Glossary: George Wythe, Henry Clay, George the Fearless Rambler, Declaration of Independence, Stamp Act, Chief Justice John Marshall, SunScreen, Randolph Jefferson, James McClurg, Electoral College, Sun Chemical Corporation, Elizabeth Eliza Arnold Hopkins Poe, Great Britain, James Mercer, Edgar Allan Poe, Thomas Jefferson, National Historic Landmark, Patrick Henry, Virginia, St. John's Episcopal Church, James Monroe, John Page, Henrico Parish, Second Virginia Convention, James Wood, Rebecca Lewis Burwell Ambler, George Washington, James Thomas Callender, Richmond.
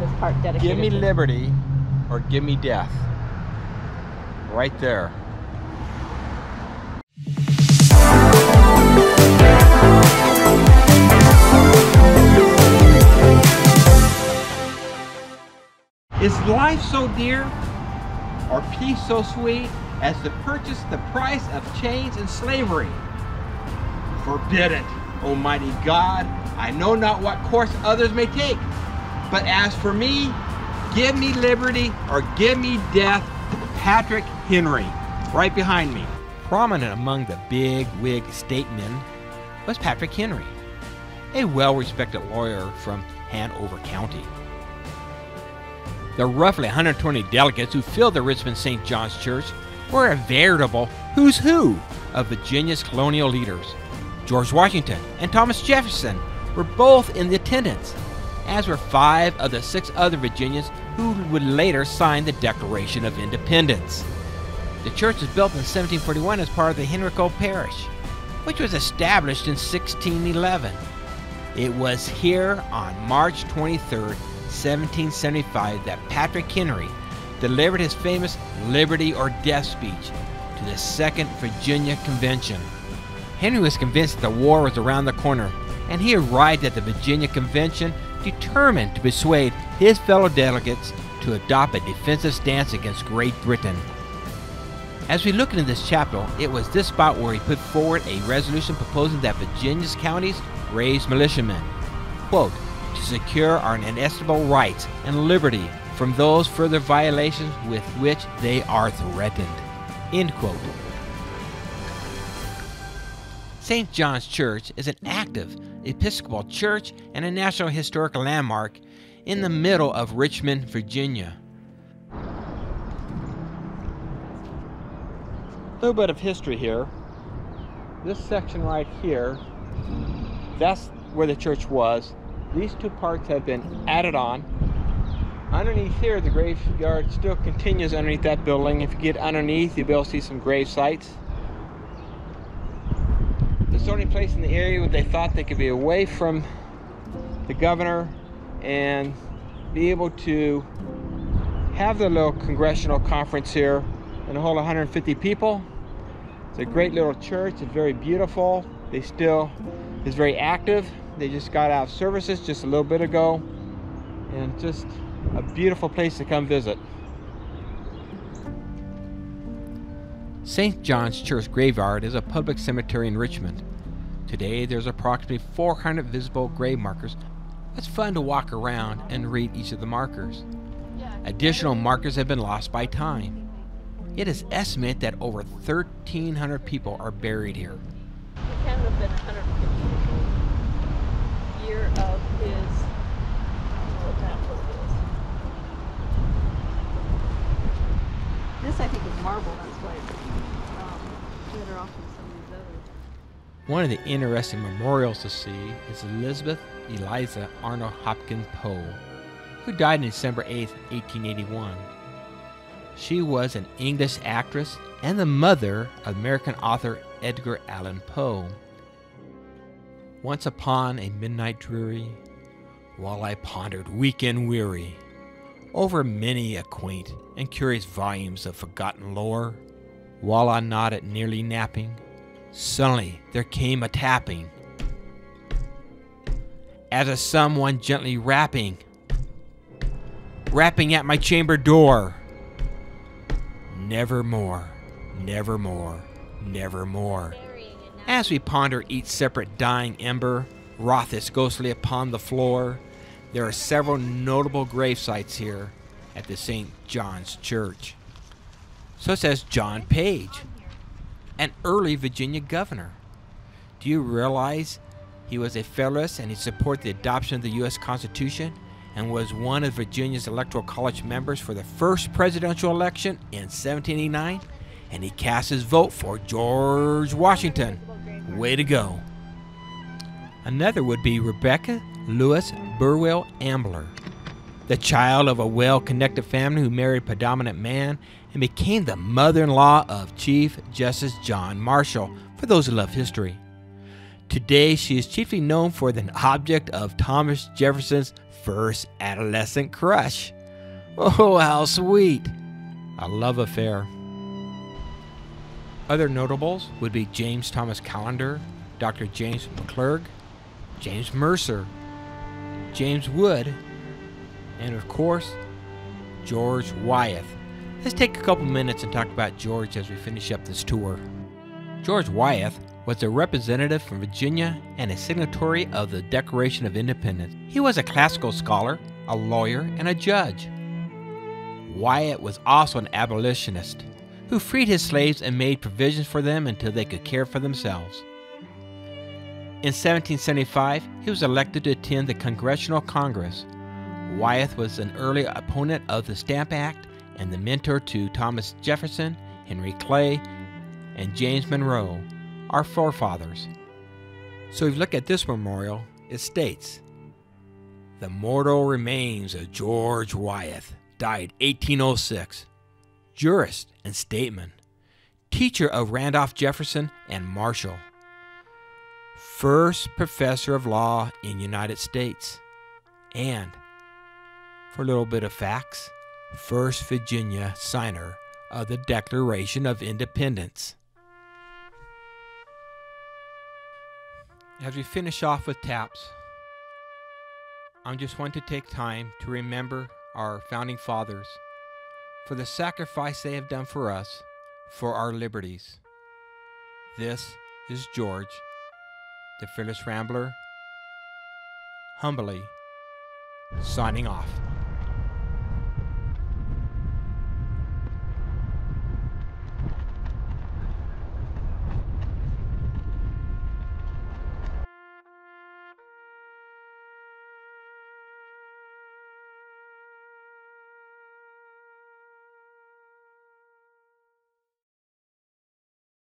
have his part dedicated. Give me liberty or give me death. Right there. Is life so dear, or peace so sweet, as to purchase the price of chains and slavery? Forbid it, Almighty God. I know not what course others may take, but as for me, give me liberty or give me death. Patrick Henry, right behind me. Prominent among the big Whig statesmen was Patrick Henry, a well-respected lawyer from Hanover County. The roughly 120 delegates who filled the Richmond St. John's Church were a veritable who's who of Virginia's colonial leaders. George Washington and Thomas Jefferson were both in the attendance, as were 5 of the 6 other Virginians who would later sign the Declaration of Independence. The church was built in 1741 as part of the Henrico Parish, which was established in 1611. It was here on March 23rd, 1775 that Patrick Henry delivered his famous Liberty or Death speech to the Second Virginia Convention. Henry was convinced that the war was around the corner, and he arrived at the Virginia Convention determined to persuade his fellow delegates to adopt a defensive stance against Great Britain. As we look into this chapter, it was this spot where he put forward a resolution proposing that Virginia's counties raise militiamen. Quote, to secure our inestimable rights and liberty from those further violations with which they are threatened. End quote. St. John's Church is an active Episcopal church and a National Historic Landmark in the middle of Richmond, Virginia. A little bit of history here. This section right here, that's where the church was. These two parts have been added on. Underneath here, the graveyard still continues underneath that building. If you get underneath, you'll be able to see some grave sites. This is the only place in the area where they thought they could be away from the governor and be able to have their little congressional conference here and a whole 150 people. It's a great little church. It's very beautiful. They still is very active. They just got out of services just a little bit ago, and just a beautiful place to come visit. St. John's Church Graveyard is a public cemetery in Richmond. Today there's approximately 400 visible grave markers. It's fun to walk around and read each of the markers. Additional markers have been lost by time. It is estimated that over 1,300 people are buried here. Of his, this I think is marble. That's why it's better off than some of these others. One of the interesting memorials to see is Elizabeth Eliza Arnold Hopkins Poe, who died on December 8, 1881. She was an English actress and the mother of American author Edgar Allan Poe. Once upon a midnight dreary, while I pondered weak and weary over many a quaint and curious volumes of forgotten lore, while I nodded nearly napping, suddenly there came a tapping, as of someone gently rapping at my chamber door. Nevermore, nevermore, nevermore. As we ponder each separate dying ember, wrotheth ghostly upon the floor, there are several notable grave sites here at the St. John's Church, such as John Page, an early Virginia governor. Do you realize he was a Federalist and he supported the adoption of the U.S. Constitution and was one of Virginia's Electoral College members for the first presidential election in 1789? And he cast his vote for George Washington. Way to go. Another would be Rebecca Lewis Burwell Ambler, the child of a well-connected family who married a predominant man and became the mother-in-law of Chief Justice John Marshall, for those who love history. Today, she is chiefly known for the object of Thomas Jefferson's first adolescent crush. Oh, how sweet. A love affair. Other notables would be James Thomas Callender, Dr. James McClurg, James Mercer, James Wood, and of course, George Wythe. Let's take a couple minutes and talk about George as we finish up this tour. George Wythe was a representative from Virginia and a signatory of the Declaration of Independence. He was a classical scholar, a lawyer, and a judge. Wythe was also an abolitionist who freed his slaves and made provisions for them until they could care for themselves. In 1775, he was elected to attend the Congressional Congress. Wythe was an early opponent of the Stamp Act and the mentor to Thomas Jefferson, Henry Clay, and James Monroe, our forefathers. So if you look at this memorial, it states, "The mortal remains of George Wythe, died 1806, jurist and statesman, teacher of Randolph Jefferson and Marshall, first professor of law in United States, and, for a little bit of facts, first Virginia signer of the Declaration of Independence." As we finish off with taps, I just want to take time to remember our founding fathers for the sacrifice they have done for us, for our liberties. This is George, the Fearless Rambler, humbly signing off.